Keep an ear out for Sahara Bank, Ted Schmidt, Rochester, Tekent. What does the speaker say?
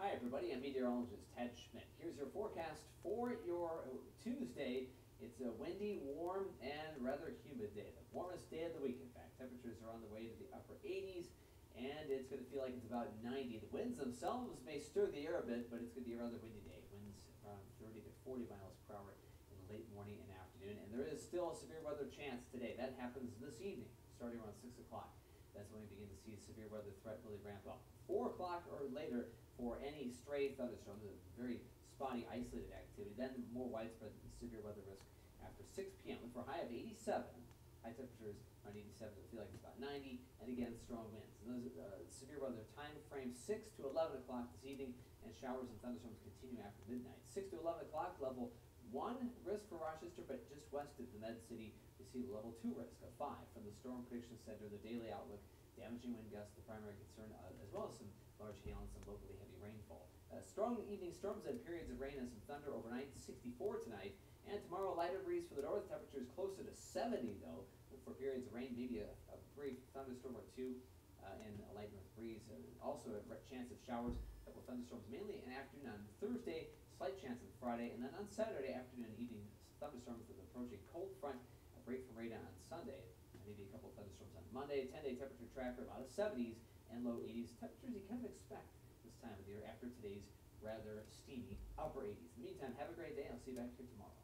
Hi everybody, I'm meteorologist Ted Schmidt. Here's your forecast for your Tuesday. It's a windy, warm, and rather humid day. The warmest day of the week, in fact. Temperatures are on the way to the upper 80s, and it's going to feel like it's about 90. The winds themselves may stir the air a bit, but it's going to be a rather windy day. Winds around 30 to 40 miles per hour in the late morning and afternoon, and there is still a severe weather chance today. That happens this evening, starting around 6 o'clock. That's when we begin to see severe weather threat really ramp up. 4 o'clock or later for any stray thunderstorm, a very spotty, isolated activity, then more widespread severe weather risk after 6 p.m. And for a high of 87, high temperatures around 87, it'll feel like it's about 90, and again, strong winds. And those severe weather time frame 6 to 11 o'clock this evening, and showers and thunderstorms continue after midnight. 6 to 11 o'clock, level 1 risk for Rochester, but just west of the Med City, we see the level 2 risk of 5 from the Storm Prediction Center, the daily outlook. Damaging wind gusts, the primary concern, as well as some large hail and some locally heavy rainfall. Strong evening storms and periods of rain and some thunder overnight, 64 tonight. And tomorrow, lighter breeze for the north, temperatures closer to 70, though, for periods of rain, maybe a brief thunderstorm or two, and a light north breeze. Also a chance of showers, a couple of thunderstorms, mainly in afternoon on Thursday, slight chance on Friday, and then on Saturday afternoon and evening, thunderstorms with an approaching cold front, a break from radon on Sunday. Maybe a couple of thunderstorms on Monday, 10-day temperature tracker, about a 70s and low 80s. Temperatures you kind of expect this time of the year after today's rather steamy upper 80s. In the meantime, have a great day. I'll see you back here tomorrow.